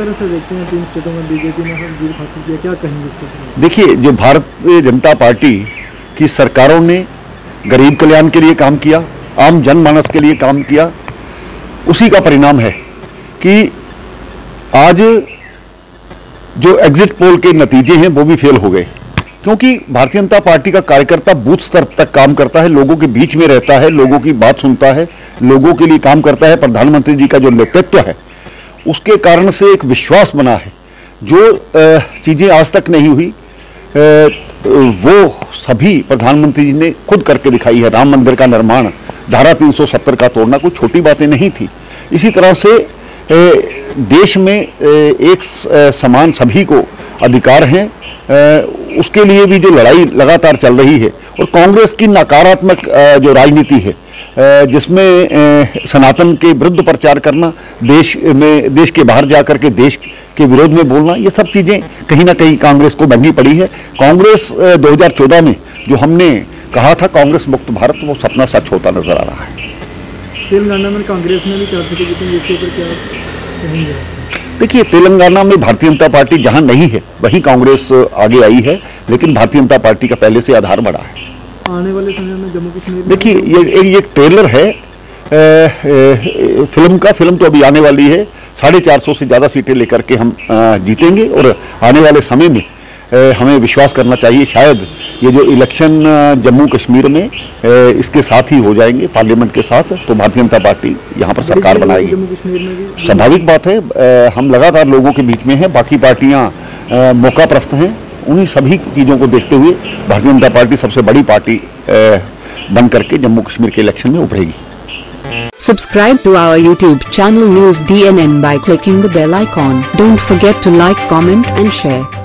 तरह से देखते हैं तीन स्टेटों में बीजेपी ने जीत हासिल किया, क्या कहेंगे इसको? देखिए, जो भारतीय जनता पार्टी की सरकारों ने गरीब कल्याण के लिए काम किया, आम जनमानस के लिए काम किया, उसी का परिणाम है कि आज जो एग्जिट पोल के नतीजे हैं वो भी फेल हो गए, क्योंकि भारतीय जनता पार्टी का कार्यकर्ता बूथ स्तर तक काम करता है, लोगों के बीच में रहता है, लोगों की बात सुनता है, लोगों के लिए काम करता है। प्रधानमंत्री जी का जो नेतृत्व है उसके कारण से एक विश्वास बना है, जो चीज़ें आज तक नहीं हुई वो सभी प्रधानमंत्री जी ने खुद करके दिखाई है। राम मंदिर का निर्माण, धारा 370 का तोड़ना कोई छोटी बातें नहीं थी। इसी तरह से देश में एक समान सभी को अधिकार हैं, उसके लिए भी जो लड़ाई लगातार चल रही है, और कांग्रेस की नकारात्मक जो राजनीति है जिसमें सनातन के विरुद्ध प्रचार करना, देश के बाहर जा कर के देश के विरोध में बोलना, ये सब चीज़ें कहीं ना कहीं कांग्रेस को महंगी पड़ी है। कांग्रेस 2014 में जो हमने कहा था कांग्रेस मुक्त भारत, वो सपना सच होता नजर आ रहा है। तेलंगाना में कांग्रेस ने भी 4 सीटें जीती, इसके ऊपर क्या कहेंगे? देखिए, तेलंगाना में भारतीय जनता पार्टी जहां नहीं है वहीं कांग्रेस आगे आई है, लेकिन भारतीय जनता पार्टी का पहले से आधार बढ़ा है। आने वाले समय में जम्मू कश्मीर, देखिए ये ट्रेलर है फिल्म का, फिल्म तो अभी आने वाली है। 450 से ज़्यादा सीटें लेकर के हम जीतेंगे, और आने वाले समय में हमें विश्वास करना चाहिए शायद ये जो इलेक्शन जम्मू कश्मीर में इसके साथ ही हो जाएंगे, पार्लियामेंट के साथ, तो भारतीय जनता पार्टी यहाँ पर सरकार बनाएगी। स्वाभाविक बात है, हम लगातार लोगों के बीच में हैं, बाकी पार्टियाँ मौका प्रस्त हैं। उन्हीं सभी चीज़ों को देखते हुए भारतीय जनता पार्टी सबसे बड़ी पार्टी बन करके जम्मू कश्मीर के इलेक्शन में उभरेगी। Subscribe to our YouTube channel NewsDNN by clicking the bell icon. Don't forget to like, comment and share.